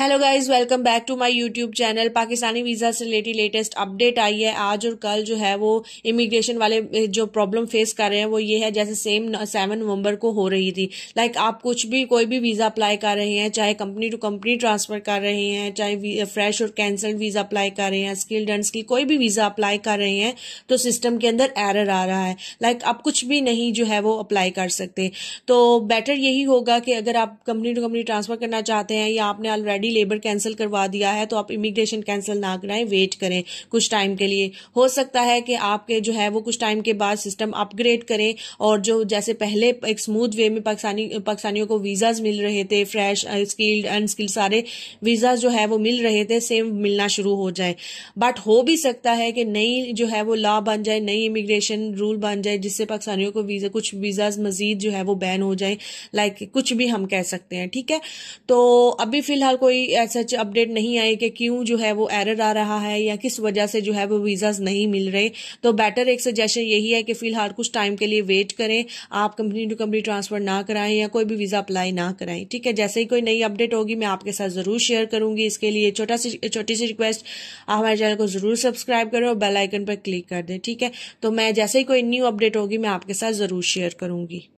Hello guys, welcome back to my YouTube channel. Pakistani visa से related latest update आई है आज और कल। जो है वो इमिग्रेशन वाले जो प्रॉब्लम फेस कर रहे हैं वो ये है जैसे सेम 7 नवंबर को हो रही थी। लाइक आप कुछ भी कोई भी वीज़ा अप्लाई कर रहे हैं, चाहे कंपनी टू कंपनी ट्रांसफ़र कर रहे हैं, चाहे फ्रेश और कैंसल्ड वीज़ा अप्लाई कर रहे हैं, स्किल्ड अनस्किल्ड कोई भी वीज़ा अप्लाई कर रहे हैं तो सिस्टम के अंदर एरर आ रहा है। लाइक आप कुछ भी नहीं जो है वो अप्लाई कर सकते। तो बेटर यही होगा कि अगर आप कंपनी टू कंपनी ट्रांसफ़र करना चाहते हैं या आपने ऑलरेडी लेबर कैंसिल करवा दिया है तो आप इमिग्रेशन कैंसिल ना कराएं, वेट करें कुछ टाइम के लिए। हो सकता है कि आपके जो है वो कुछ टाइम के बाद सिस्टम अपग्रेड करें और जो जैसे पहले एक स्मूथ वे में पाकिस्तानियों को वीजाज मिल रहे थे, फ्रेश स्किल्ड अनस्किल्ड सारे वीजा जो है वो मिल रहे थे, सेम मिलना शुरू हो जाए। बट हो भी सकता है कि नई जो है वो लॉ बन जाए, नई इमिग्रेशन रूल बन जाए जिससे पाकिस्तानियों को वीजा कुछ वीजाज मजीद जो है वो बैन हो जाए। लाइक कुछ भी हम कह सकते हैं, ठीक है। तो अभी फिलहाल कोई ऐसा अपडेट नहीं आई कि क्यों जो है वो एरर आ रहा है या किस वजह से जो है वो वीजाज नहीं मिल रहे। तो बेटर एक सजेशन यही है कि फिलहाल कुछ टाइम के लिए वेट करें, आप कंपनी टू कंपनी ट्रांसफर ना कराएं या कोई भी वीजा अप्लाई ना कराएं, ठीक है। जैसे ही कोई नई अपडेट होगी मैं आपके साथ जरूर शेयर करूंगी। इसके लिए छोटी सी रिक्वेस्ट, आप हमारे चैनल को जरूर सब्सक्राइब करें और बेल आइकन पर क्लिक कर दें, ठीक है। तो मैं जैसे ही कोई न्यू अपडेट होगी मैं आपके साथ जरूर शेयर करूंगी।